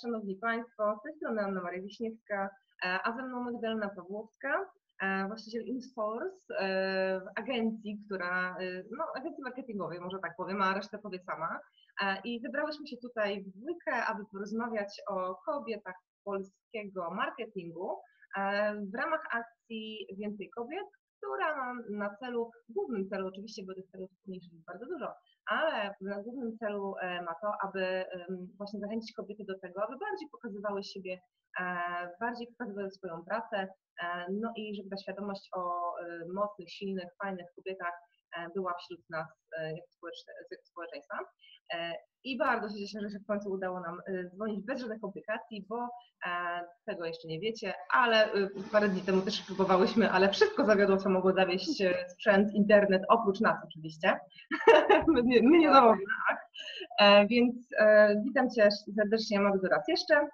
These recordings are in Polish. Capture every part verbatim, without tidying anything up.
Szanowni Państwo, z tej strony Anna Maria Wiśniewska, a ze mną Magdalena Pawłowska, właściciel Insource, agencji, która, no, agencji marketingowej, może tak powiem, a resztę powie sama. I wybrałyśmy się tutaj w dwójkę, aby porozmawiać o kobietach polskiego marketingu w ramach akcji Więcej Kobiet, która ma na celu, głównym celu, oczywiście, bo tych celów mniejszych jest bardzo dużo, ale na głównym celu ma to, aby właśnie zachęcić kobiety do tego, aby bardziej pokazywały siebie, bardziej pokazywały swoją pracę, no i żeby ta świadomość o mocnych, silnych, fajnych kobietach była wśród nas jako społeczeństwa. I bardzo się cieszę, że się w końcu udało nam dzwonić bez żadnych komplikacji, bo tego jeszcze nie wiecie, ale parę dni temu też próbowałyśmy, ale wszystko zawiodło, co mogło zawieść sprzęt, internet, oprócz nas oczywiście. My nie, my nie zawodzimy, tak? Więc witam Cię serdecznie, Magdo, raz jeszcze.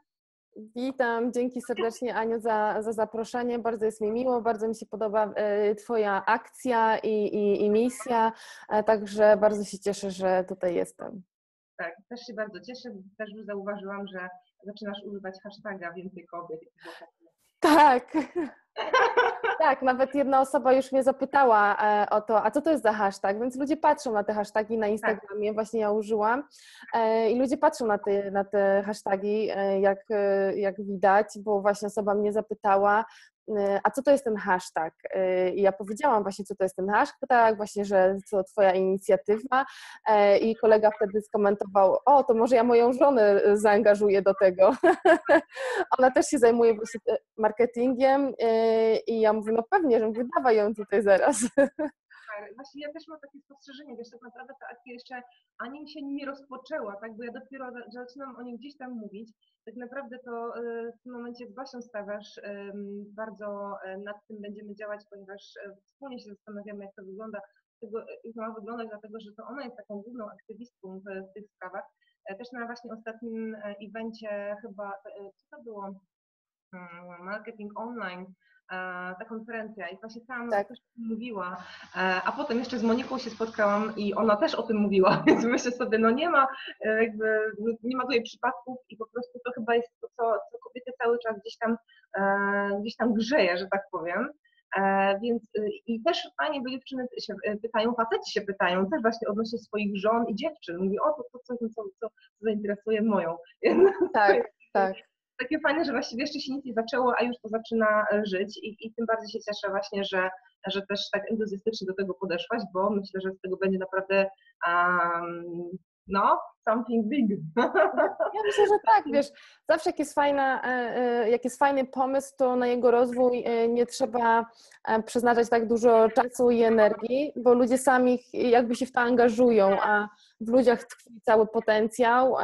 Witam, dzięki serdecznie, Aniu, za, za zaproszenie, bardzo jest mi miło, bardzo mi się podoba Twoja akcja i, i, i misja, także bardzo się cieszę, że tutaj jestem. Tak, też się bardzo cieszę, też już zauważyłam, że zaczynasz używać hashtaga Więcej Kobiet. Tak, tak, nawet jedna osoba już mnie zapytała o to, a co to jest za hashtag, więc ludzie patrzą na te hasztagi na Instagramie, właśnie ja użyłam i ludzie patrzą na te, na te hasztagi, jak, jak widać, bo właśnie osoba mnie zapytała, a co to jest ten hashtag? I ja powiedziałam właśnie, co to jest ten hashtag, tak, właśnie, że to Twoja inicjatywa i kolega wtedy skomentował, o, to może ja moją żonę zaangażuję do tego. Ona też się zajmuje właśnie marketingiem i ja mówię, no pewnie, że wydawaj ją tutaj zaraz. Właśnie ja też mam takie spostrzeżenie, wiesz, tak naprawdę ta akcja jeszcze ani mi się nie rozpoczęła, tak, bo ja dopiero zaczynam o nim gdzieś tam mówić. Tak naprawdę to w tym momencie z Basią Stawiasz bardzo nad tym będziemy działać, ponieważ wspólnie się zastanawiamy, jak to wygląda, jak to ma wyglądać, dlatego że to ona jest taką główną aktywistką w tych sprawach. Też na właśnie ostatnim evencie chyba, co to było? Marketing online, ta konferencja i właśnie tam tak też o tym mówiła, a potem jeszcze z Moniką się spotkałam i ona też o tym mówiła, więc myślę sobie, no nie ma jakby, nie ma tutaj przypadków i po prostu to chyba jest to, co, co kobiety cały czas gdzieś tam, gdzieś tam grzeje, że tak powiem. Więc i też fajnie, bo dziewczyny się pytają, faceci się pytają, też właśnie odnośnie swoich żon i dziewczyn. Mówi, o to, to coś, co, co zainteresuje moją. Tak, tak. Takie fajne, że właściwie jeszcze się nic nie zaczęło, a już to zaczyna żyć i, i tym bardziej się cieszę właśnie, że, że też tak entuzjastycznie do tego podeszłaś, bo myślę, że z tego będzie naprawdę um, no, something big. Ja myślę, że tak, wiesz, zawsze jak jest, fajna, jak jest fajny pomysł, to na jego rozwój nie trzeba przeznaczać tak dużo czasu i energii, bo ludzie sami jakby się w to angażują, a w ludziach tkwi cały potencjał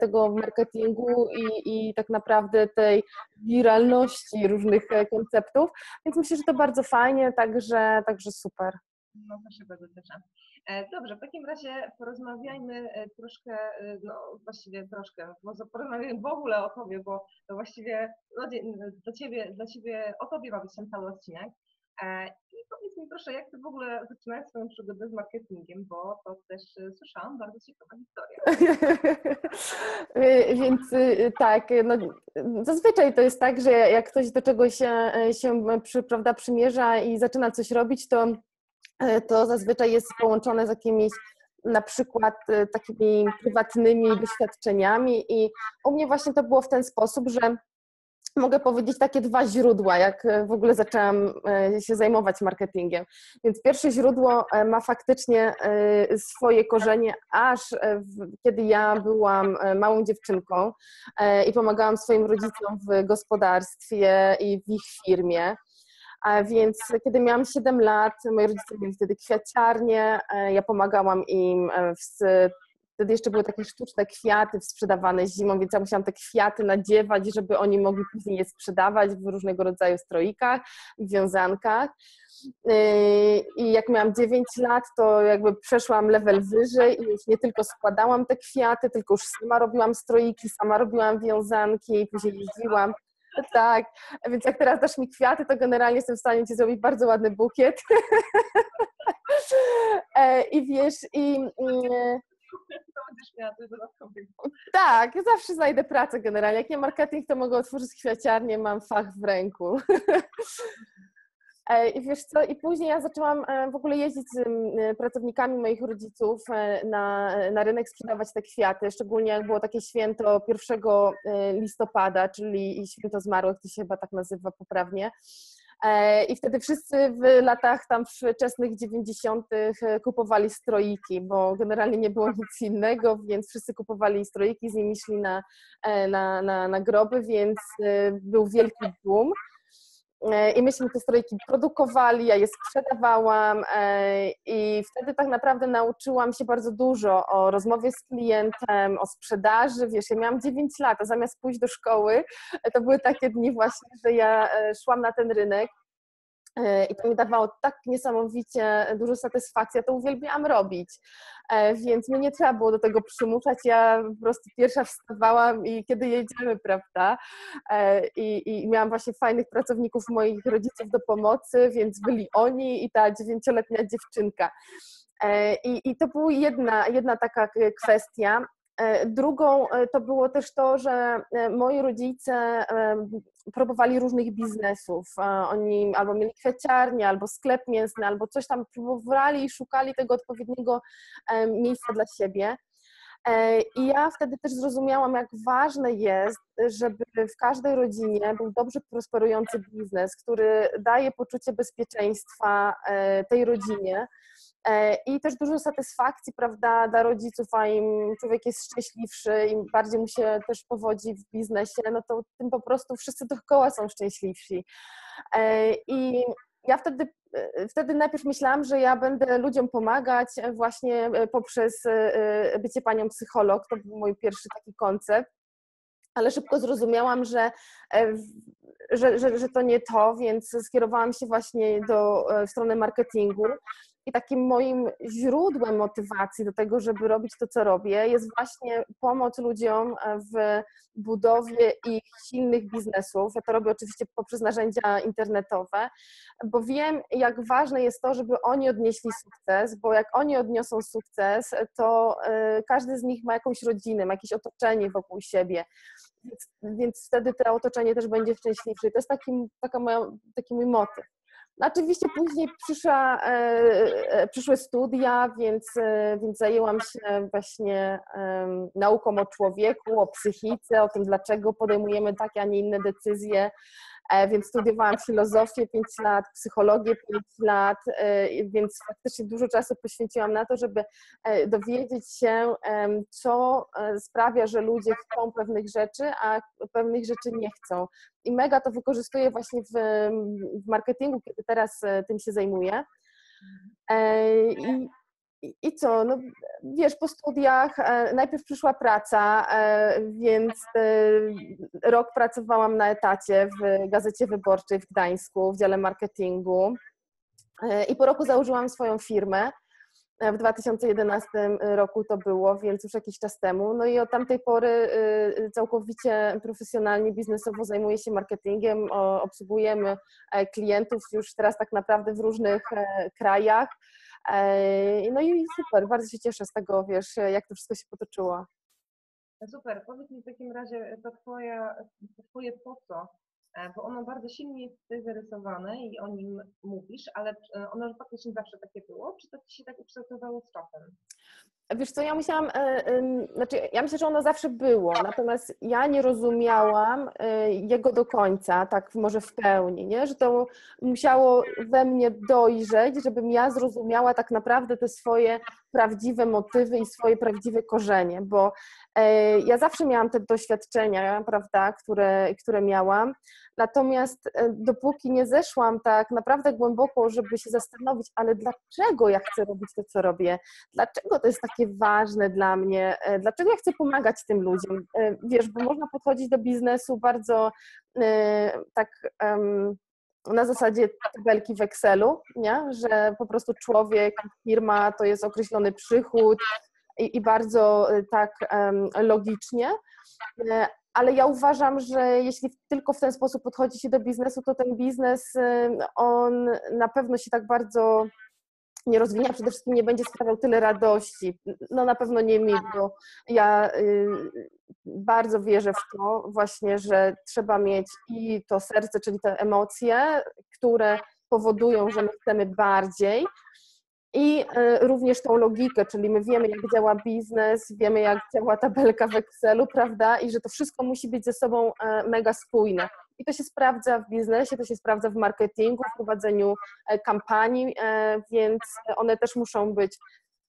tego marketingu i, i tak naprawdę tej wiralności różnych konceptów, więc myślę, że to bardzo fajnie, także, także super. No to się bardzo cieszę. Dobrze, w takim razie porozmawiajmy troszkę, no właściwie troszkę, porozmawiajmy w ogóle o Tobie, bo to właściwie no, dla, ciebie, dla Ciebie, o Tobie ma być ten cały odcinek. I powiedz mi proszę, jak Ty w ogóle zaczynasz swoją przygodę z marketingiem, bo to też słyszałam bardzo ciekawa historia. Więc tak, no, zazwyczaj to jest tak, że jak ktoś do czegoś się, się prawda, przymierza i zaczyna coś robić, to to zazwyczaj jest połączone z jakimiś na przykład takimi prywatnymi doświadczeniami i u mnie właśnie to było w ten sposób, że mogę powiedzieć takie dwa źródła, jak w ogóle zaczęłam się zajmować marketingiem. Więc pierwsze źródło ma faktycznie swoje korzenie, aż kiedy ja byłam małą dziewczynką i pomagałam swoim rodzicom w gospodarstwie i w ich firmie. A więc kiedy miałam siedem lat, moi rodzice mieli wtedy kwiaciarnię, ja pomagałam im, w, wtedy jeszcze były takie sztuczne kwiaty sprzedawane zimą, więc ja musiałam te kwiaty nadziewać, żeby oni mogli później je sprzedawać w różnego rodzaju stroikach i wiązankach. I jak miałam dziewięć lat, to jakby przeszłam level wyżej i już nie tylko składałam te kwiaty, tylko już sama robiłam stroiki, sama robiłam wiązanki i później jeździłam. Tak, więc jak teraz dasz mi kwiaty, to generalnie jestem w stanie Ci zrobić bardzo ładny bukiet. I wiesz, i będziesz miała coś dodatkowego. Tak, zawsze znajdę pracę generalnie. Jak nie marketing, to mogę otworzyć kwiaciarnię, mam fach w ręku. I wiesz co, i później ja zaczęłam w ogóle jeździć z pracownikami moich rodziców na, na rynek, sprzedawać te kwiaty, szczególnie jak było takie święto pierwszego listopada, czyli święto zmarłych, to się chyba tak nazywa poprawnie. I wtedy wszyscy w latach tam wczesnych dziewięćdziesiątych kupowali stroiki, bo generalnie nie było nic innego, więc wszyscy kupowali stroiki, z nimi szli na, na, na, na groby, więc był wielki boom. I myśmy te stroiki produkowali, ja je sprzedawałam i wtedy tak naprawdę nauczyłam się bardzo dużo o rozmowie z klientem, o sprzedaży. Wiesz, ja miałam dziewięć lat, a zamiast pójść do szkoły, to były takie dni właśnie, że ja szłam na ten rynek i to mi dawało tak niesamowicie dużo satysfakcji, ja to uwielbiałam robić, więc mnie nie trzeba było do tego przymuszać, ja po prostu pierwsza wstawałam i kiedy jedziemy, prawda, i, i miałam właśnie fajnych pracowników moich rodziców do pomocy, więc byli oni i ta dziewięcioletnia dziewczynka i, i to była jedna, jedna taka kwestia. Drugą to było też to, że moi rodzice próbowali różnych biznesów. Oni albo mieli kwiaciarnię, albo sklep mięsny, albo coś tam próbowali i szukali tego odpowiedniego miejsca dla siebie. I ja wtedy też zrozumiałam, jak ważne jest, żeby w każdej rodzinie był dobrze prosperujący biznes, który daje poczucie bezpieczeństwa tej rodzinie. I też dużo satysfakcji, prawda, dla rodziców, a im człowiek jest szczęśliwszy, im bardziej mu się też powodzi w biznesie, no to tym po prostu wszyscy dookoła są szczęśliwsi. I ja wtedy, wtedy najpierw myślałam, że ja będę ludziom pomagać właśnie poprzez bycie panią psycholog, to był mój pierwszy taki koncept, ale szybko zrozumiałam, że, że, że, że to nie to, więc skierowałam się właśnie do, w stronę marketingu. I takim moim źródłem motywacji do tego, żeby robić to, co robię, jest właśnie pomoc ludziom w budowie ich silnych biznesów. Ja to robię oczywiście poprzez narzędzia internetowe, bo wiem, jak ważne jest to, żeby oni odnieśli sukces, bo jak oni odniosą sukces, to każdy z nich ma jakąś rodzinę, ma jakieś otoczenie wokół siebie. Więc, więc wtedy to otoczenie też będzie szczęśliwsze. To jest taki, taka moja, taki mój motyw. Oczywiście później przyszła, przyszły studia, więc, więc zajęłam się właśnie nauką o człowieku, o psychice, o tym, dlaczego podejmujemy takie, a nie inne decyzje, więc studiowałam filozofię pięć lat, psychologię pięć lat, więc faktycznie dużo czasu poświęciłam na to, żeby dowiedzieć się, co sprawia, że ludzie chcą pewnych rzeczy, a pewnych rzeczy nie chcą. I mega to wykorzystuję właśnie w, w marketingu, kiedy teraz tym się zajmuję. I, i co, no wiesz, po studiach najpierw przyszła praca, więc rok pracowałam na etacie w Gazecie Wyborczej w Gdańsku, w dziale marketingu i po roku założyłam swoją firmę. W dwa tysiące jedenastym roku to było, więc już jakiś czas temu. No i od tamtej pory całkowicie profesjonalnie, biznesowo zajmuję się marketingiem, obsługujemy klientów już teraz tak naprawdę w różnych krajach. No i super, bardzo się cieszę z tego, wiesz, jak to wszystko się potoczyło. Super, powiedz mi w takim razie to twoje, twoje po co, bo ono bardzo silnie jest tutaj zarysowane i o nim mówisz, ale ono faktycznie zawsze takie było, czy to się tak ukształtowało z czasem? Wiesz co, ja musiałam, znaczy ja myślę, że ono zawsze było, natomiast ja nie rozumiałam jego do końca, tak może w pełni, nie? Że to musiało we mnie dojrzeć, żebym ja zrozumiała tak naprawdę te swoje prawdziwe motywy i swoje prawdziwe korzenie, bo ja zawsze miałam te doświadczenia, prawda, które, które miałam, natomiast dopóki nie zeszłam tak naprawdę głęboko, żeby się zastanowić, ale dlaczego ja chcę robić to, co robię, dlaczego to jest tak ważne dla mnie, dlaczego ja chcę pomagać tym ludziom, wiesz, bo można podchodzić do biznesu bardzo tak na zasadzie tabelki w Excelu, nie? Że po prostu człowiek, firma to jest określony przychód i, i bardzo tak logicznie, ale ja uważam, że jeśli tylko w ten sposób podchodzi się do biznesu, to ten biznes, on na pewno się tak bardzo nie rozwinęła, przede wszystkim nie będzie sprawiał tyle radości. No na pewno nie mi, bo ja bardzo wierzę w to właśnie, że trzeba mieć i to serce, czyli te emocje, które powodują, że my chcemy bardziej, i również tą logikę, czyli my wiemy, jak działa biznes, wiemy, jak działa tabelka w Excelu, prawda, i że to wszystko musi być ze sobą mega spójne. I to się sprawdza w biznesie, to się sprawdza w marketingu, w prowadzeniu kampanii, więc one też muszą być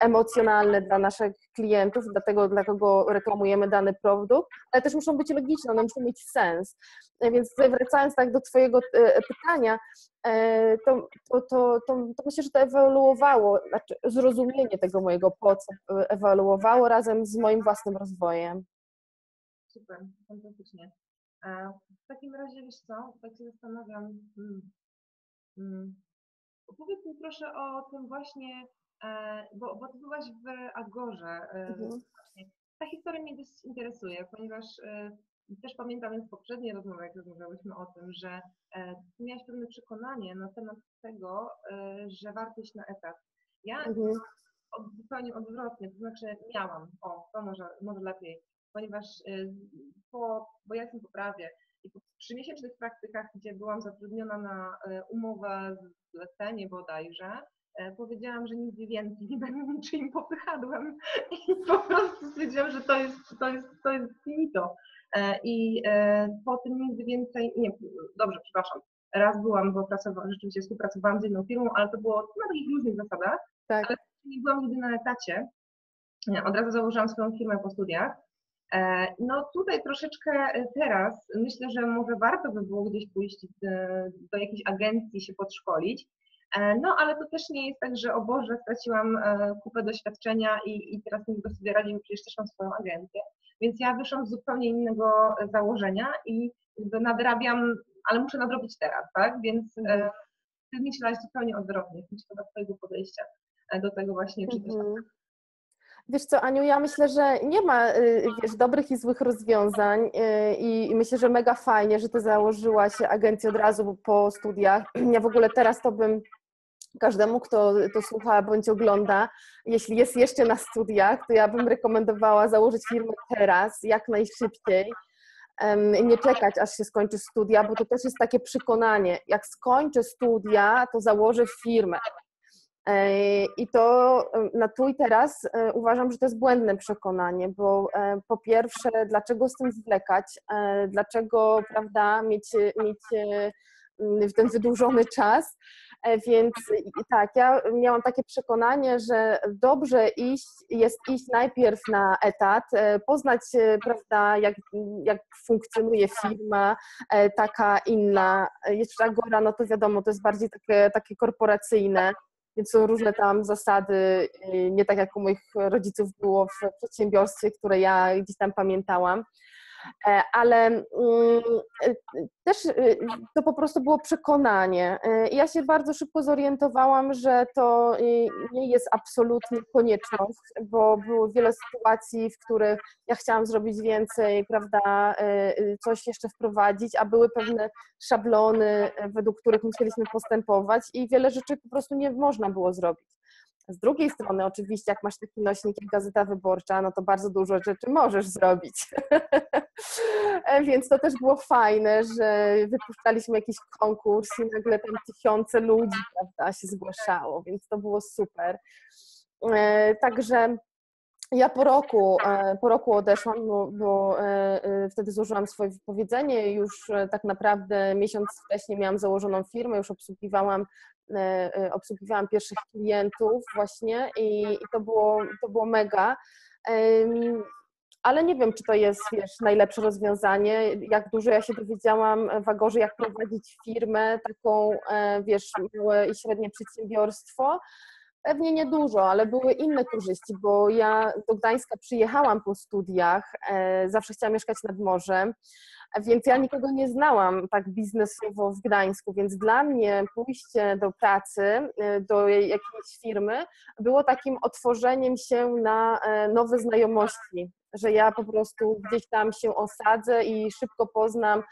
emocjonalne dla naszych klientów, dla tego, dla kogo reklamujemy dany produkt, ale też muszą być logiczne, one muszą mieć sens. Więc wracając tak do Twojego pytania, to, to, to, to, to myślę, że to ewoluowało, znaczy zrozumienie tego mojego po co ewoluowało razem z moim własnym rozwojem. Super, fantastycznie. W takim razie, wiesz co, tak się zastanawiam, hmm, hmm. opowiedz mi proszę o tym właśnie, bo, bo ty byłaś w Agorze. Mhm. Ta historia mnie dość interesuje, ponieważ też pamiętam z poprzedniej rozmowy, jak rozmawiałyśmy o tym, że ty miałaś pewne przekonanie na temat tego, że warto iść na etat. Ja mhm. zupełnie odwrotnie, to znaczy miałam, o, to może, może lepiej, ponieważ po, bo ja jestem po prawie i po trzymiesięcznych praktykach, gdzie byłam zatrudniona na umowę zlecenie bodajże, powiedziałam, że nigdy więcej nie będę niczym popychadłem i po prostu stwierdziłam, że to jest, to jest, to jest finito. I po tym nigdy więcej, nie, dobrze, przepraszam, raz byłam, bo pracowałam, rzeczywiście współpracowałam z inną firmą, ale to było na takich różnych zasadach, tak. Ale nie byłam nigdy na etacie, od razu założyłam swoją firmę po studiach. No tutaj troszeczkę teraz myślę, że może warto by było gdzieś pójść do jakiejś agencji się podszkolić, no ale to też nie jest tak, że o Boże, straciłam kupę doświadczenia i, i teraz nie mogę sobie radzić, bo przecież też mam swoją agencję, więc ja wyszłam z zupełnie innego założenia i nadrabiam, ale muszę nadrobić teraz, tak, więc mm. ty myślałaś zupełnie odwrotnie, chyba twojego podejścia do tego właśnie, czy też mm. Wiesz co, Aniu, ja myślę, że nie ma, wiesz, dobrych i złych rozwiązań i myślę, że mega fajnie, że ty założyłaś agencję od razu po studiach. Ja w ogóle teraz to bym każdemu, kto to słucha bądź ogląda, jeśli jest jeszcze na studiach, to ja bym rekomendowała założyć firmę teraz, jak najszybciej. Nie czekać, aż się skończy studia, bo to też jest takie przekonanie, jak skończę studia, to założę firmę. I to na tu i teraz uważam, że to jest błędne przekonanie, bo po pierwsze, dlaczego z tym zwlekać, dlaczego, prawda, mieć, mieć ten wydłużony czas, więc tak, ja miałam takie przekonanie, że dobrze iść, jest iść najpierw na etat, poznać, prawda, jak, jak funkcjonuje firma taka inna, jeszcze Agora, no to wiadomo, to jest bardziej takie, takie korporacyjne, więc są różne tam zasady, nie tak jak u moich rodziców było w przedsiębiorstwie, które ja gdzieś tam pamiętałam, ale też to po prostu było przekonanie. Ja się bardzo szybko zorientowałam, że to nie jest absolutnie konieczność, bo było wiele sytuacji, w których ja chciałam zrobić więcej, prawda, coś jeszcze wprowadzić, a były pewne szablony, według których musieliśmy postępować i wiele rzeczy po prostu nie można było zrobić. Z drugiej strony oczywiście, jak masz taki nośnik jak Gazeta Wyborcza, no to bardzo dużo rzeczy możesz zrobić. Więc to też było fajne, że wypuszczaliśmy jakiś konkurs i nagle tam tysiące ludzi, prawda, się zgłaszało, więc to było super. Także ja po roku, po roku odeszłam, bo, bo wtedy złożyłam swoje wypowiedzenie, już tak naprawdę miesiąc wcześniej miałam założoną firmę, już obsługiwałam obsługiwałam pierwszych klientów właśnie i, i to było, to było mega, ale nie wiem, czy to jest, wiesz, najlepsze rozwiązanie, jak dużo ja się dowiedziałam w Agorze, jak prowadzić firmę, taką, wiesz, małe i średnie przedsiębiorstwo. Pewnie niedużo, ale były inne korzyści, bo ja do Gdańska przyjechałam po studiach, zawsze chciałam mieszkać nad morzem, więc ja nikogo nie znałam tak biznesowo w Gdańsku, więc dla mnie pójście do pracy, do jakiejś firmy było takim otworzeniem się na nowe znajomości że ja po prostu gdzieś tam się osadzę i szybko poznam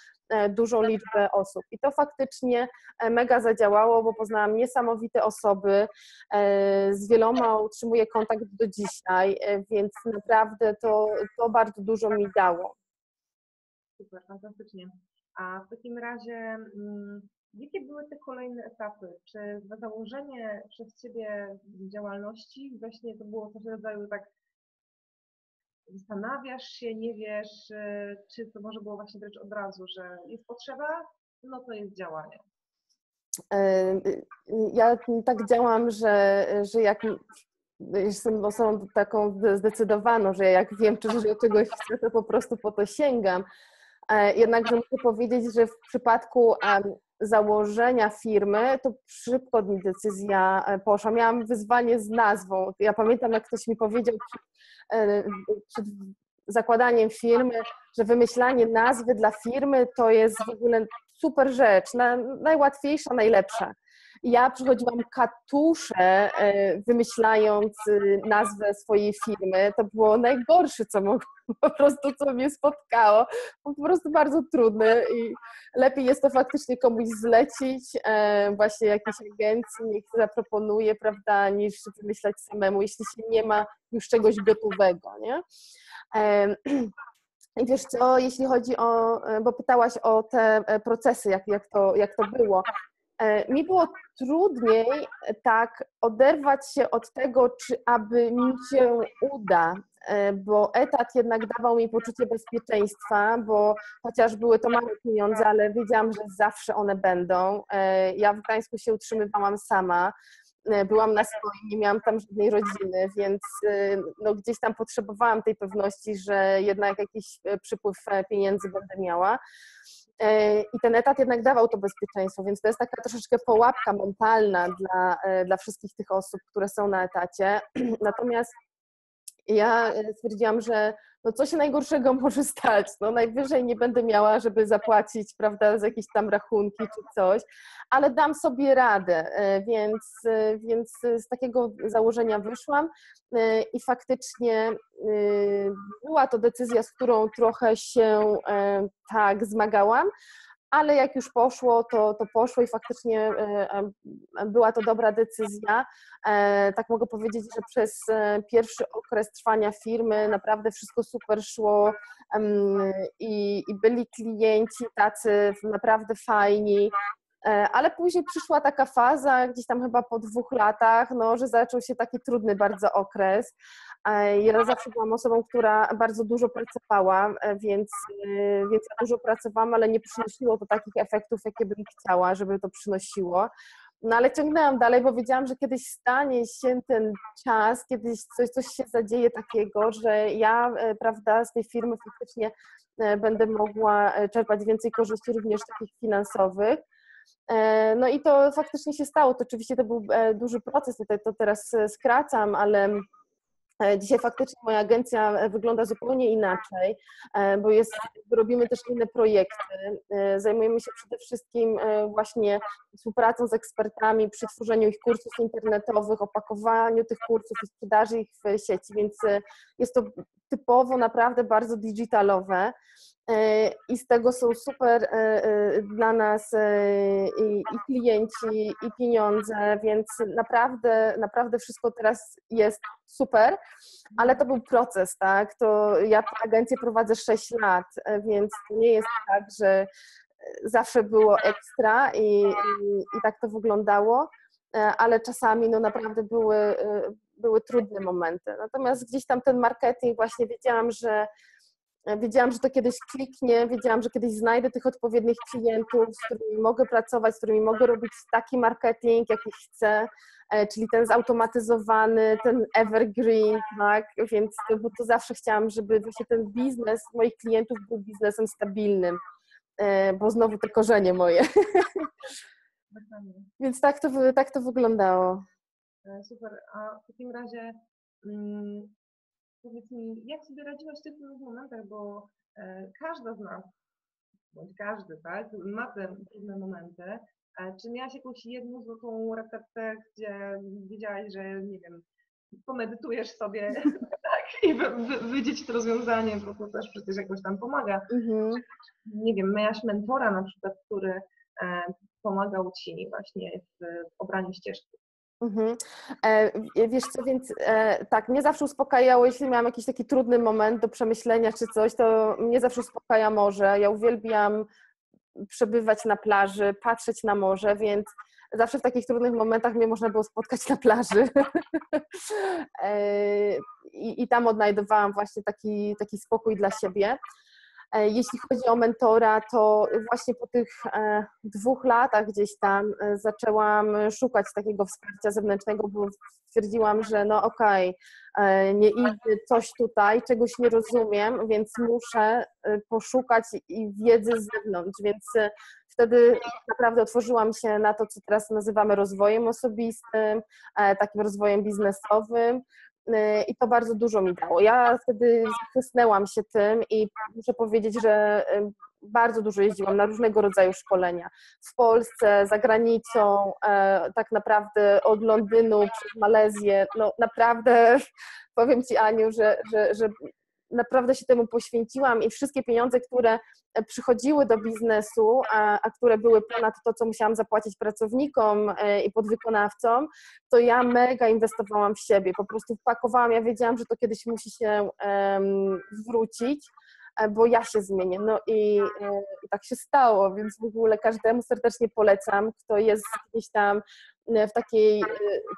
dużą liczbę osób. I to faktycznie mega zadziałało, bo poznałam niesamowite osoby, z wieloma utrzymuję kontakt do dzisiaj, więc naprawdę to, to bardzo dużo mi dało. Super, fantastycznie. A w takim razie jakie były te kolejne etapy? Czy założenie przez Ciebie działalności właśnie to było coś w rodzaju tak zastanawiasz się, nie wiesz, czy to może było właśnie wręcz od razu, że jest potrzeba, no to jest działanie. Ja tak działam, że, że jak jestem osobą taką zdecydowaną, że jak wiem, czy do czegoś chcę, to po prostu po to sięgam. Jednakże muszę powiedzieć, że w przypadku założenia firmy, to szybko mi decyzja poszła. Miałam wyzwanie z nazwą. Ja pamiętam, jak ktoś mi powiedział przed, przed zakładaniem firmy, że wymyślanie nazwy dla firmy to jest w ogóle super rzecz, najłatwiejsza, najlepsza. Ja przychodziłam katusze, wymyślając nazwę swojej firmy. To było najgorsze, co mogło, po prostu co mnie spotkało. Było po prostu bardzo trudne i lepiej jest to faktycznie komuś zlecić, właśnie jakiejś agencji, niech zaproponuje, prawda, niż wymyślać samemu, jeśli się nie ma już czegoś gotowego, nie? I wiesz co, jeśli chodzi o, bo pytałaś o te procesy, jak, jak, to, jak to było. Mi było trudniej tak oderwać się od tego, czy aby mi się uda, bo etat jednak dawał mi poczucie bezpieczeństwa, bo chociaż były to małe pieniądze, ale wiedziałam, że zawsze one będą. Ja w Gdańsku się utrzymywałam sama, byłam na swoim, nie miałam tam żadnej rodziny, więc no, gdzieś tam potrzebowałam tej pewności, że jednak jakiś przypływ pieniędzy będę miała. I ten etat jednak dawał to bezpieczeństwo, więc to jest taka troszeczkę pułapka mentalna dla, dla wszystkich tych osób, które są na etacie. Natomiast ja stwierdziłam, że no co się najgorszego może stać, no najwyżej nie będę miała, żeby zapłacić, prawda, za jakieś tam rachunki czy coś, ale dam sobie radę, więc, więc z takiego założenia wyszłam i faktycznie była to decyzja, z którą trochę się tak zmagałam, ale jak już poszło, to, to poszło i faktycznie była to dobra decyzja. Tak mogę powiedzieć, że przez pierwszy okres trwania firmy naprawdę wszystko super szło i, i byli klienci tacy naprawdę fajni, ale później przyszła taka faza, gdzieś tam chyba po dwóch latach, no, że zaczął się taki trudny bardzo okres. Ja zawsze byłam osobą, która bardzo dużo pracowała, więc, więc ja dużo pracowałam, ale nie przynosiło to takich efektów, jakie bym chciała, żeby to przynosiło. No ale ciągnęłam dalej, bo wiedziałam, że kiedyś stanie się ten czas, kiedyś coś, coś się zadzieje takiego, że ja, prawda, z tej firmy faktycznie będę mogła czerpać więcej korzyści, również takich finansowych. No i to faktycznie się stało, to oczywiście to był duży proces, tutaj to teraz skracam, ale dzisiaj faktycznie moja agencja wygląda zupełnie inaczej, bo jest, robimy też inne projekty, zajmujemy się przede wszystkim właśnie współpracą z ekspertami przy tworzeniu ich kursów internetowych, opakowaniu tych kursów i sprzedaży ich w sieci, więc jest to typowo naprawdę bardzo digitalowe. I z tego są super dla nas i klienci, i pieniądze, więc naprawdę, naprawdę wszystko teraz jest super, ale to był proces, tak? To ja tę agencję prowadzę sześć lat, więc to nie jest tak, że zawsze było ekstra i, i, i tak to wyglądało, ale czasami no naprawdę były, były trudne momenty. Natomiast gdzieś tam ten marketing właśnie wiedziałam, że Wiedziałam, że to kiedyś kliknie, wiedziałam, że kiedyś znajdę tych odpowiednich klientów, z którymi mogę pracować, z którymi mogę robić taki marketing, jaki chcę, czyli ten zautomatyzowany, ten evergreen, tak? Więc bo to zawsze chciałam, żeby właśnie ten biznes moich klientów był biznesem stabilnym, bo znowu te korzenie moje. Więc tak to, tak to wyglądało. Super, a w takim razie... Mm... Powiedz mi, jak sobie radziłaś w tych momentach, bo e, każda z nas, bądź każdy, tak, ma te trudne momenty. E, czy miałaś jakąś jedną złotą receptę, gdzie wiedziałaś, że nie wiem, pomedytujesz sobie, tak, i wy, wy, wydzieć to rozwiązanie, bo to też przecież jakoś tam pomaga. Mm-hmm. Nie wiem, miałaś mentora na przykład, który e, pomagał Ci właśnie w, w obraniu ścieżki. Mhm. E, wiesz co, więc e, tak, mnie zawsze uspokajało, jeśli miałam jakiś taki trudny moment do przemyślenia czy coś, to mnie zawsze uspokaja morze. Ja uwielbiam przebywać na plaży, patrzeć na morze, więc zawsze w takich trudnych momentach mnie można było spotkać na plaży. e, i, I tam odnajdowałam właśnie taki, taki spokój dla siebie. Jeśli chodzi o mentora, to właśnie po tych dwóch latach gdzieś tam zaczęłam szukać takiego wsparcia zewnętrznego, bo stwierdziłam, że no okej, okay, nie idzie coś tutaj, czegoś nie rozumiem, więc muszę poszukać i wiedzy z zewnątrz, więc wtedy naprawdę otworzyłam się na to, co teraz nazywamy rozwojem osobistym, takim rozwojem biznesowym. I to bardzo dużo mi dało. Ja wtedy zachłysnęłam się tym i muszę powiedzieć, że bardzo dużo jeździłam na różnego rodzaju szkolenia. W Polsce, za granicą, tak naprawdę od Londynu przez Malezję. No naprawdę powiem Ci, Aniu, że, że, że naprawdę się temu poświęciłam i wszystkie pieniądze, które przychodziły do biznesu, a, a które były ponad to, co musiałam zapłacić pracownikom i podwykonawcom, to ja mega inwestowałam w siebie, po prostu wpakowałam, ja wiedziałam, że to kiedyś musi się um, zwrócić, bo ja się zmienię, no i, i tak się stało, więc w ogóle każdemu serdecznie polecam, kto jest gdzieś tam w takiej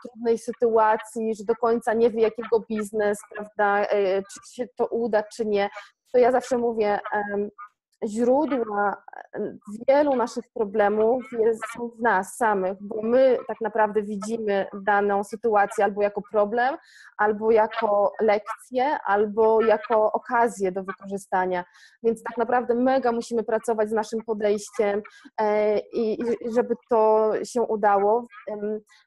trudnej sytuacji, że do końca nie wie, jakiego biznes, prawda, czy się to uda, czy nie, to ja zawsze mówię, źródła wielu naszych problemów jest, są w nas samych, bo my tak naprawdę widzimy daną sytuację albo jako problem, albo jako lekcję, albo jako okazję do wykorzystania. Więc tak naprawdę mega musimy pracować z naszym podejściem i, i żeby to się udało.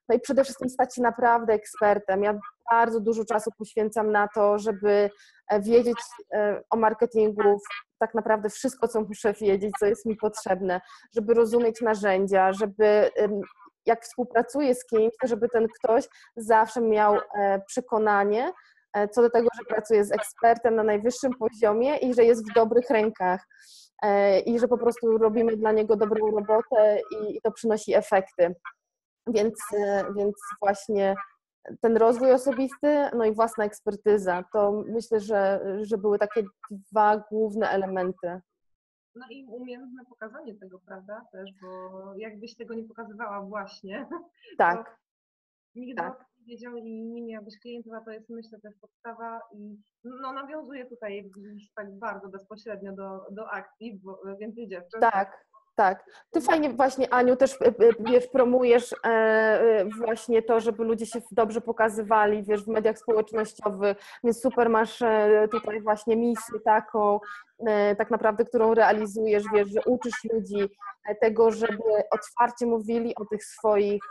No i przede wszystkim stać się naprawdę ekspertem. Ja bardzo dużo czasu poświęcam na to, żeby wiedzieć o marketingu tak naprawdę wszystko, co muszę wiedzieć, co jest mi potrzebne, żeby rozumieć narzędzia, żeby jak współpracuję z kimś, to żeby ten ktoś zawsze miał przekonanie co do tego, że pracuję z ekspertem na najwyższym poziomie i że jest w dobrych rękach i że po prostu robimy dla niego dobrą robotę i to przynosi efekty. Więc, więc właśnie ten rozwój osobisty, no i własna ekspertyza, to myślę, że, że były takie dwa główne elementy. No i umiejętne pokazanie tego, prawda, też, bo jakbyś tego nie pokazywała właśnie, tak, nigdy tak. o tym nie wiedział i nie miałbyś klientów, a to jest, myślę, też podstawa i no nawiązuje tutaj już tak bardzo bezpośrednio do, do akcji, bo więcej dziewczyn. Tak. Tak. Ty fajnie właśnie, Aniu, też wiesz, promujesz właśnie to, żeby ludzie się dobrze pokazywali, wiesz, w mediach społecznościowych, więc super masz tutaj właśnie misję taką, tak naprawdę, którą realizujesz, wiesz, że uczysz ludzi tego, żeby otwarcie mówili o tych swoich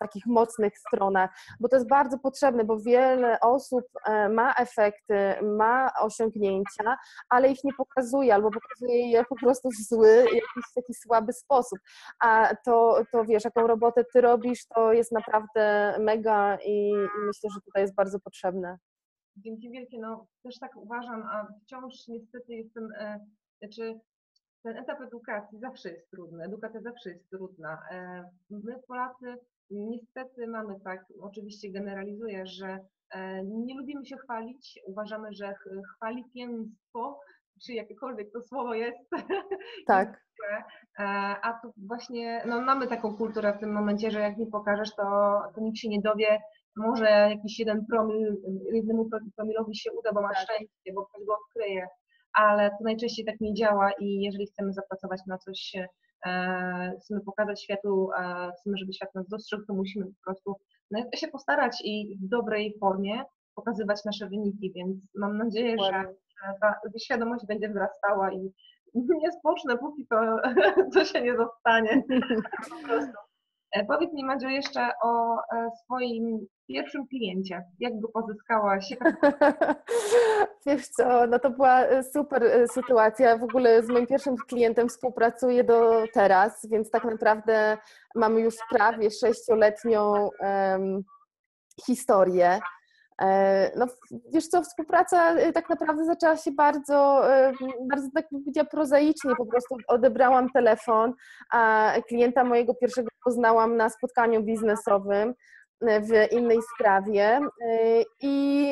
takich mocnych stronach, bo to jest bardzo potrzebne, bo wiele osób ma efekty, ma osiągnięcia, ale ich nie pokazuje, albo pokazuje je po prostu w zły, jakiś taki słaby sposób, a to, to wiesz, jaką robotę Ty robisz, to jest naprawdę mega i myślę, że tutaj jest bardzo potrzebne. Dzięki wielkie, no też tak uważam, a wciąż niestety jestem, e, znaczy ten etap edukacji zawsze jest trudny, edukacja zawsze jest trudna. E, my Polacy niestety mamy tak, oczywiście generalizuję, że e, nie lubimy się chwalić, uważamy, że chwalipięstwo, czy jakiekolwiek to słowo jest. Tak. A tu właśnie, no mamy taką kulturę w tym momencie, że jak nie pokażesz, to, to nikt się nie dowie, może jakiś jeden promil, jednemu promilowi się uda, bo ma szczęście, bo ktoś go odkryje, ale to najczęściej tak nie działa i jeżeli chcemy zapracować na coś, e, chcemy pokazać światu, e, chcemy, żeby świat nas dostrzegł, to musimy po prostu no, się postarać i w dobrej formie pokazywać nasze wyniki, więc mam nadzieję, że ta świadomość będzie wzrastała i nie spocznę, póki to, to się nie zostanie. Po prostu. Powiedz mi, Madziu, jeszcze o swoim pierwszym kliencie. Jak go pozyskałaś? Wiesz co, no to była super sytuacja. W ogóle z moim pierwszym klientem współpracuję do teraz, więc tak naprawdę mamy już prawie sześcioletnią um, historię. No wiesz co, współpraca tak naprawdę zaczęła się bardzo, bardzo tak powiedziałam, prozaicznie, po prostu odebrałam telefon, a klienta mojego pierwszego poznałam na spotkaniu biznesowym w innej sprawie i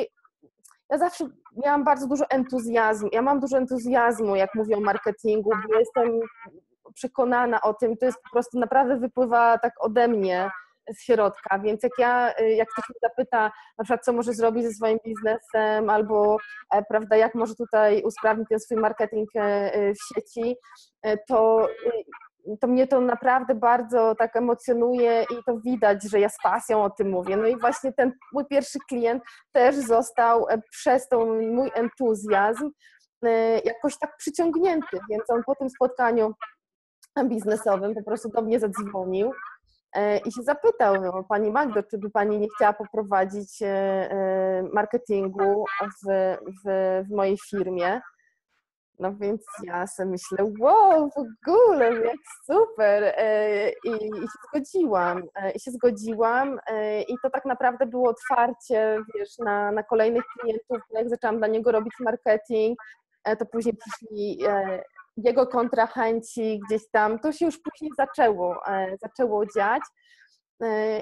ja zawsze miałam bardzo dużo entuzjazmu, ja mam dużo entuzjazmu, jak mówię o marketingu, bo jestem przekonana o tym, to jest po prostu naprawdę wypływa tak ode mnie, z środka, więc jak ja, jak ktoś mnie zapyta na przykład, co może zrobić ze swoim biznesem, albo prawda, jak może tutaj usprawnić ten swój marketing w sieci, to, to mnie to naprawdę bardzo tak emocjonuje i to widać, że ja z pasją o tym mówię. No i właśnie ten mój pierwszy klient też został przez ten mój entuzjazm jakoś tak przyciągnięty, więc on po tym spotkaniu biznesowym po prostu do mnie zadzwonił i się zapytał, no, Pani Magdo, czy by Pani nie chciała poprowadzić marketingu w, w, w mojej firmie? No więc ja sobie myślę, wow, w ogóle, jak super! I, i się zgodziłam, i się zgodziłam i to tak naprawdę było otwarcie, wiesz, na, na kolejnych klientów, jak zaczęłam dla niego robić marketing, to później przyszli jego kontrahenci gdzieś tam, to się już później zaczęło, zaczęło dziać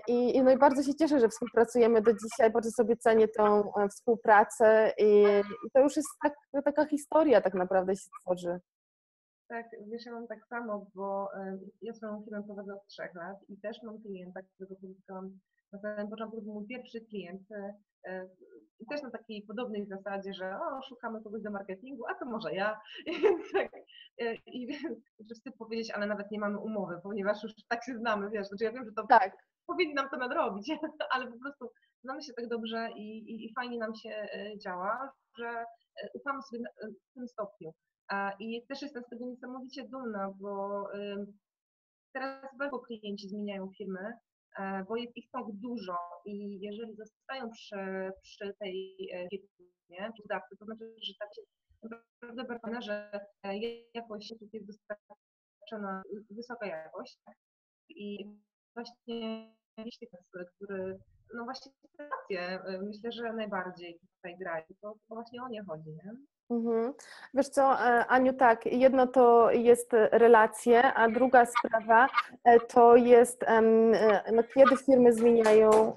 i, no i bardzo się cieszę, że współpracujemy do dzisiaj, bardzo sobie cenię tą współpracę i, i to już jest tak, taka historia tak naprawdę się tworzy. Tak, wiesz, ja mam tak samo, bo ja swoją firmę prowadzę od trzech lat i też mam klienta, którego pozyskałam na samym początku, był mój pierwszy klient i też na takiej podobnej zasadzie, że o, szukamy kogoś do marketingu, a to może ja. I wiem, że wstyd powiedzieć, ale nawet nie mamy umowy, ponieważ już tak się znamy, wiesz, znaczy ja wiem, że to tak. Powinnam to nadrobić, ale po prostu znamy się tak dobrze i, i, i fajnie nam się działa, że ufamy sobie w tym stopniu. I też jestem z tego niesamowicie dumna, bo teraz bardzo klienci zmieniają firmy, bo jest ich tak dużo i jeżeli zostają przy, przy tej firmie, to znaczy, że tak się naprawdę bardzo, że jakość jest dostarczona, wysoka jakość i właśnie jeśli który, no właśnie relacje, myślę, że najbardziej tutaj grają, to właśnie o nie chodzi, nie? Mhm. Wiesz co, Aniu, tak, jedno to jest relacje, a druga sprawa to jest, no, kiedy firmy zmieniają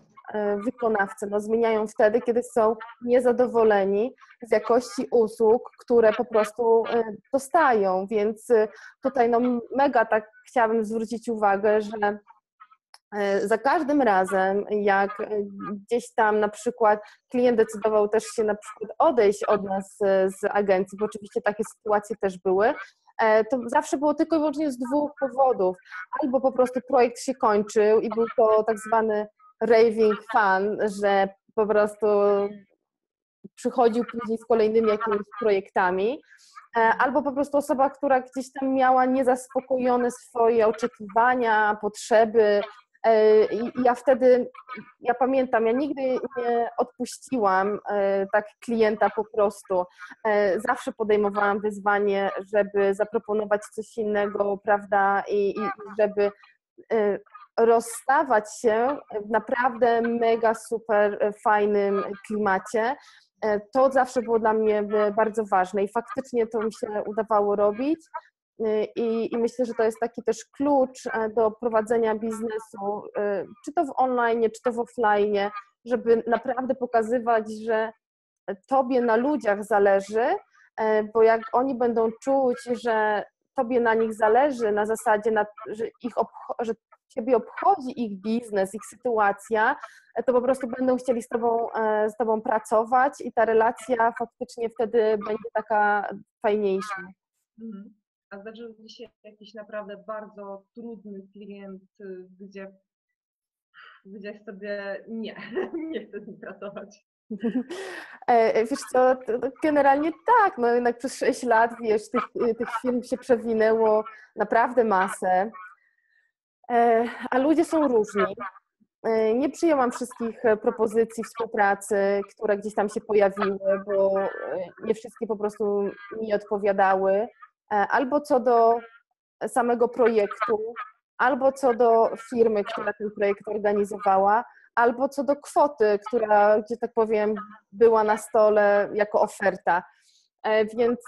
wykonawcę, no zmieniają wtedy, kiedy są niezadowoleni z jakości usług, które po prostu dostają, więc tutaj no mega tak chciałabym zwrócić uwagę, że za każdym razem, jak gdzieś tam na przykład klient decydował też się na przykład odejść od nas z agencji, bo oczywiście takie sytuacje też były, to zawsze było tylko i wyłącznie z dwóch powodów. Albo po prostu projekt się kończył i był to tak zwany raving fan, że po prostu przychodził później z kolejnymi jakimiś projektami, albo po prostu osoba, która gdzieś tam miała niezaspokojone swoje oczekiwania, potrzeby. I ja wtedy, ja pamiętam, ja nigdy nie odpuściłam tak klienta po prostu. Zawsze podejmowałam wyzwanie, żeby zaproponować coś innego, prawda, i, i żeby rozstawać się w naprawdę mega super fajnym klimacie. To zawsze było dla mnie bardzo ważne i faktycznie to mi się udawało robić. I, I myślę, że to jest taki też klucz do prowadzenia biznesu, czy to w online, czy to w offline, żeby naprawdę pokazywać, że tobie na ludziach zależy, bo jak oni będą czuć, że tobie na nich zależy, na zasadzie, na, że, ich obcho- że ciebie obchodzi ich biznes, ich sytuacja, to po prostu będą chcieli z tobą, z tobą pracować i ta relacja faktycznie wtedy będzie taka fajniejsza. Mhm. A zdarzył mi się jakiś naprawdę bardzo trudny klient, gdzie, gdzie sobie nie, nie chcę z nim pracować. Wiesz co, generalnie tak, no jednak przez sześć lat, wiesz, tych, tych firm się przewinęło naprawdę masę, a ludzie są różni. Nie przyjęłam wszystkich propozycji współpracy, które gdzieś tam się pojawiły, bo nie wszystkie po prostu mi odpowiadały. Albo co do samego projektu, albo co do firmy, która ten projekt organizowała, albo co do kwoty, która, że tak powiem, była na stole jako oferta. Więc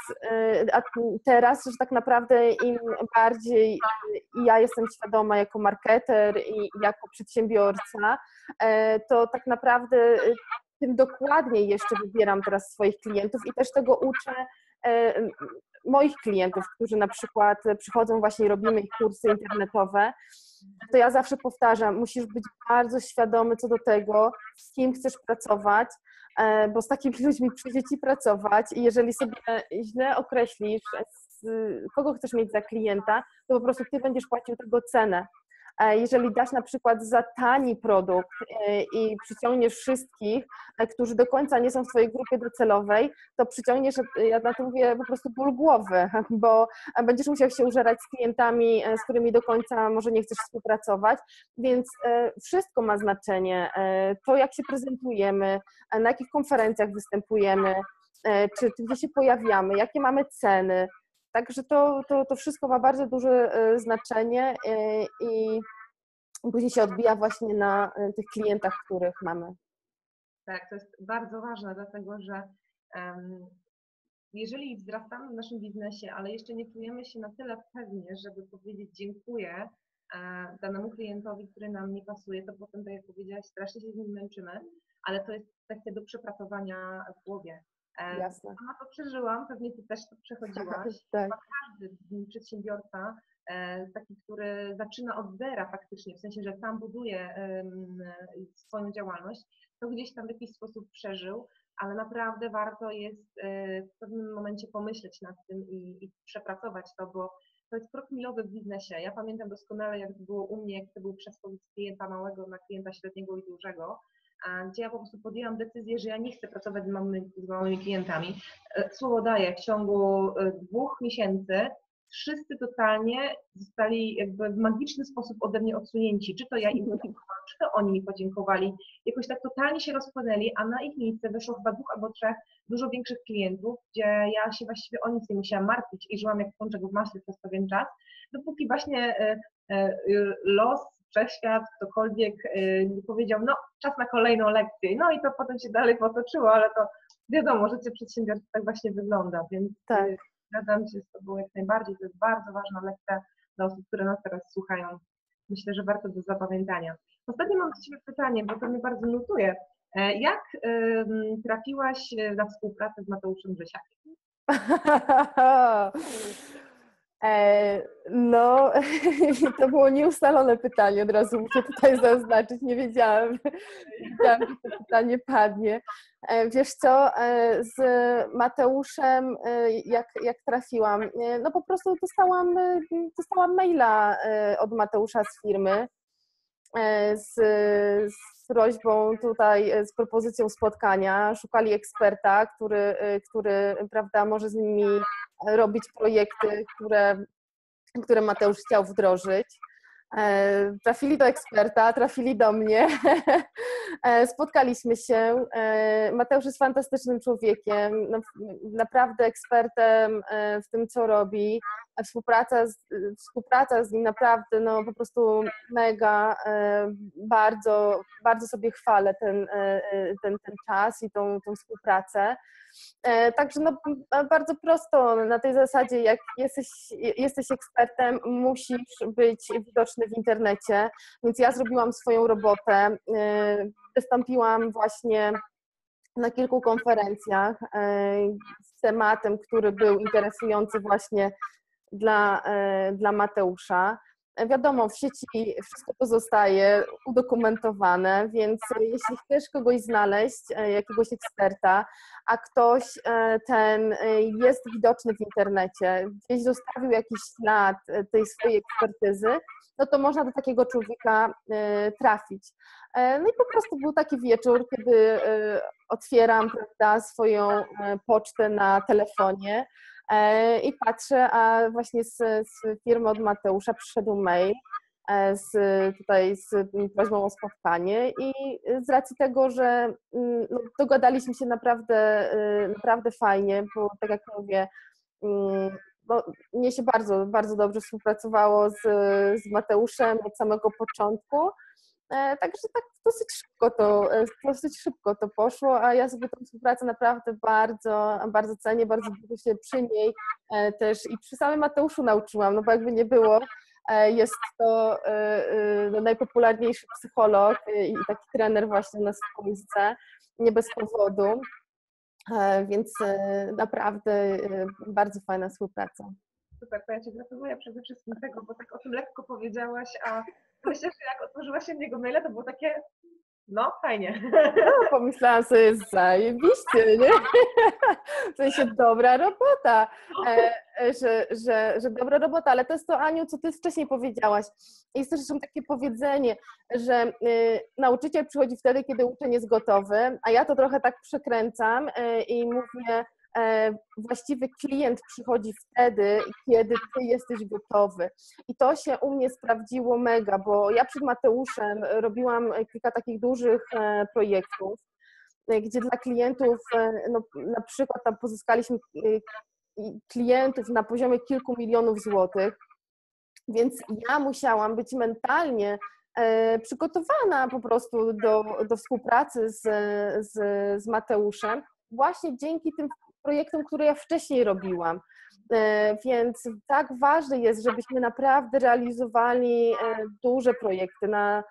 a teraz już tak naprawdę im bardziej ja jestem świadoma jako marketer i jako przedsiębiorca, to tak naprawdę tym dokładniej jeszcze wybieram teraz swoich klientów i też tego uczę moich klientów, którzy na przykład przychodzą właśnie i robimy ich kursy internetowe, to ja zawsze powtarzam, musisz być bardzo świadomy co do tego, z kim chcesz pracować, bo z takimi ludźmi przyjdzie ci pracować i jeżeli sobie źle określisz, kogo chcesz mieć za klienta, to po prostu ty będziesz płacił tego cenę. Jeżeli dasz na przykład za tani produkt i przyciągniesz wszystkich, którzy do końca nie są w twojej grupie docelowej, to przyciągniesz, ja na to mówię, po prostu ból głowy, bo będziesz musiał się użerać z klientami, z którymi do końca może nie chcesz współpracować, więc wszystko ma znaczenie. To, jak się prezentujemy, na jakich konferencjach występujemy, czy gdzie się pojawiamy, jakie mamy ceny. Także to, to, to wszystko ma bardzo duże znaczenie i później się odbija właśnie na tych klientach, których mamy. Tak, to jest bardzo ważne, dlatego że um, jeżeli wzrastamy w naszym biznesie, ale jeszcze nie czujemy się na tyle pewnie, żeby powiedzieć dziękuję e, danemu klientowi, który nam nie pasuje, to potem, tak jak powiedziałaś, strasznie się z nim męczymy, ale to jest kwestia do przepracowania w głowie. Jasne. Sama to przeżyłam, pewnie ty też to przechodziłaś. Tak. Każdy przedsiębiorca, taki, który zaczyna od zera faktycznie, w sensie, że sam buduje swoją działalność, to gdzieś tam w jakiś sposób przeżył, ale naprawdę warto jest w pewnym momencie pomyśleć nad tym i, i przepracować to, bo to jest krok milowy w biznesie. Ja pamiętam doskonale, jak to było u mnie, jak to był przeskok z klienta małego na klienta średniego i dużego, gdzie ja po prostu podjęłam decyzję, że ja nie chcę pracować z małymi, z małymi klientami. Słowo daję, w ciągu dwóch miesięcy wszyscy totalnie zostali jakby w magiczny sposób ode mnie odsunięci. Czy to ja im podziękowałam, czy to oni mi podziękowali. Jakoś tak totalnie się rozpłynęli, a na ich miejsce wyszło chyba dwóch albo trzech dużo większych klientów, gdzie ja się właściwie o nic nie musiałam martwić i żyłam jak pączek w maśle przez pewien czas, dopóki właśnie los, wszechświat, ktokolwiek yy, powiedział, no czas na kolejną lekcję, no i to potem się dalej potoczyło, ale to wiadomo, życie przedsiębiorcy tak właśnie wygląda, więc tak. yy, zgadzam się z tobą jak najbardziej, to jest bardzo ważna lekcja dla osób, które nas teraz słuchają. Myślę, że warto do zapamiętania. Ostatnio mam do ciebie pytanie, bo to mnie bardzo nurtuje. E, jak yy, trafiłaś na współpracę z Mateuszem Grzesiakiem? No, to było nieustalone pytanie, od razu muszę tutaj zaznaczyć, nie wiedziałam, że to pytanie padnie. Wiesz co, z Mateuszem jak, jak trafiłam? No po prostu dostałam, dostałam maila od Mateusza z firmy z, z prośbą tutaj, z propozycją spotkania. Szukali eksperta, który, który prawda, może z nimi robić projekty, które, które Mateusz chciał wdrożyć. Trafili do eksperta, trafili do mnie, spotkaliśmy się. Mateusz jest fantastycznym człowiekiem, naprawdę ekspertem w tym, co robi. Współpraca z, współpraca z nim naprawdę, no po prostu mega, bardzo, bardzo sobie chwalę ten, ten, ten czas i tą, tą współpracę. Także no bardzo prosto, na tej zasadzie, jak jesteś, jesteś ekspertem, musisz być widoczny w internecie, więc ja zrobiłam swoją robotę, wystąpiłam właśnie na kilku konferencjach z tematem, który był interesujący właśnie dla, dla Mateusza. Wiadomo, w sieci wszystko pozostaje udokumentowane, więc jeśli chcesz kogoś znaleźć, jakiegoś eksperta, a ktoś ten jest widoczny w internecie, gdzieś zostawił jakiś ślad tej swojej ekspertyzy, no to można do takiego człowieka trafić. No i po prostu był taki wieczór, kiedy otwieram, prawda, swoją pocztę na telefonie i patrzę, a właśnie z, z firmy od Mateusza przyszedł mail z, tutaj z prośbą o spotkanie i z racji tego, że no, dogadaliśmy się naprawdę, naprawdę fajnie, bo tak jak mówię, no, mnie się bardzo, bardzo dobrze współpracowało z, z Mateuszem od samego początku. Także tak dosyć szybko to, dosyć szybko to poszło, a ja sobie tę współpracę naprawdę bardzo, bardzo cenię, bardzo dużo się przy niej też i przy samym Mateuszu nauczyłam, no bo jakby nie było, jest to najpopularniejszy psycholog i taki trener właśnie u nas w Polsce, nie bez powodu, więc naprawdę bardzo fajna współpraca. Super, to ja Ci gratuluję przede wszystkim tego, bo tak o tym lekko powiedziałaś, a myślę, że jak otworzyłaś się w niego maila, to było takie, no fajnie. No, pomyślałam sobie, zajebiście, nie? W sensie dobra robota, że, że, że dobra robota, ale to jest to, Aniu, co Ty wcześniej powiedziałaś. Jest też zresztą takie powiedzenie, że nauczyciel przychodzi wtedy, kiedy uczeń jest gotowy, a ja to trochę tak przekręcam i mówię, właściwy klient przychodzi wtedy, kiedy Ty jesteś gotowy. I to się u mnie sprawdziło mega, bo ja przed Mateuszem robiłam kilka takich dużych projektów, gdzie dla klientów, no, na przykład tam pozyskaliśmy klientów na poziomie kilku milionów złotych, więc ja musiałam być mentalnie przygotowana po prostu do, do współpracy z, z, z Mateuszem właśnie dzięki tym projektom, które ja wcześniej robiłam, więc tak ważne jest, żebyśmy naprawdę realizowali duże projekty, na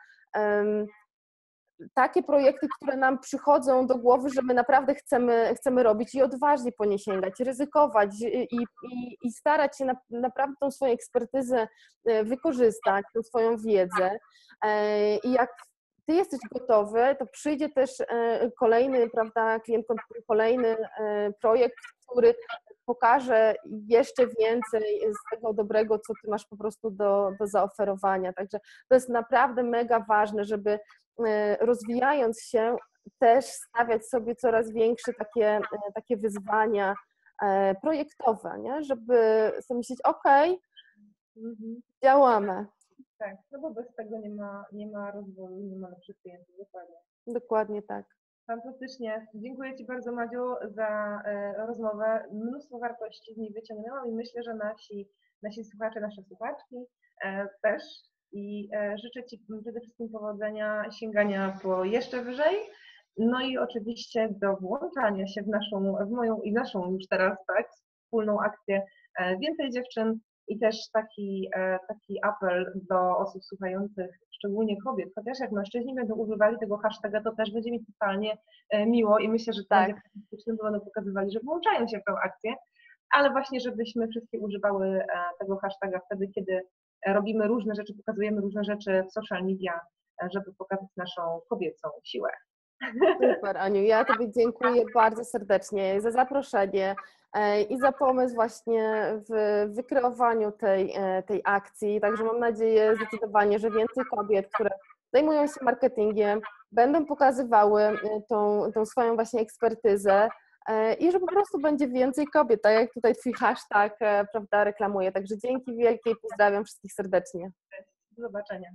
takie projekty, które nam przychodzą do głowy, że my naprawdę chcemy, chcemy robić i odważnie po nie sięgać, ryzykować i, i, i starać się na, naprawdę tą swoją ekspertyzę wykorzystać, tą swoją wiedzę i jak Ty jesteś gotowy, to przyjdzie też kolejny, prawda, klient, kolejny projekt, który pokaże jeszcze więcej z tego dobrego, co Ty masz po prostu do, do zaoferowania. Także to jest naprawdę mega ważne, żeby rozwijając się też stawiać sobie coraz większe takie, takie wyzwania projektowe, nie? Żeby sobie myśleć, ok, mhm. działamy. Tak, no bo bez tego nie ma, nie ma rozwoju, nie ma lepszych klientów, dokładnie. Dokładnie tak. Fantastycznie. Dziękuję Ci bardzo, Madziu, za e, rozmowę. Mnóstwo wartości z niej wyciągnęłam i myślę, że nasi, nasi słuchacze, nasze słuchaczki e, też. I e, życzę Ci przede wszystkim powodzenia, sięgania po jeszcze wyżej. No i oczywiście do włączania się w naszą, w moją i naszą już teraz, tak, wspólną akcję e, Więcej Dziewczyn. I też taki, taki apel do osób słuchających, szczególnie kobiet, chociaż jak mężczyźni będą używali tego hashtaga, to też będzie mi totalnie miło i myślę, że tak, bo będą pokazywali, że włączają się w tę akcję, ale właśnie żebyśmy wszystkie używały tego hashtaga wtedy, kiedy robimy różne rzeczy, pokazujemy różne rzeczy w social media, żeby pokazać naszą kobiecą siłę. Super, Aniu, ja Tobie dziękuję bardzo serdecznie za zaproszenie i za pomysł właśnie w wykreowaniu tej, tej akcji. Także mam nadzieję zdecydowanie, że więcej kobiet, które zajmują się marketingiem, będą pokazywały tą, tą swoją właśnie ekspertyzę i że po prostu będzie więcej kobiet, tak jak tutaj Twój hashtag, prawda, reklamuje. Także dzięki wielkie i pozdrawiam wszystkich serdecznie. Do zobaczenia.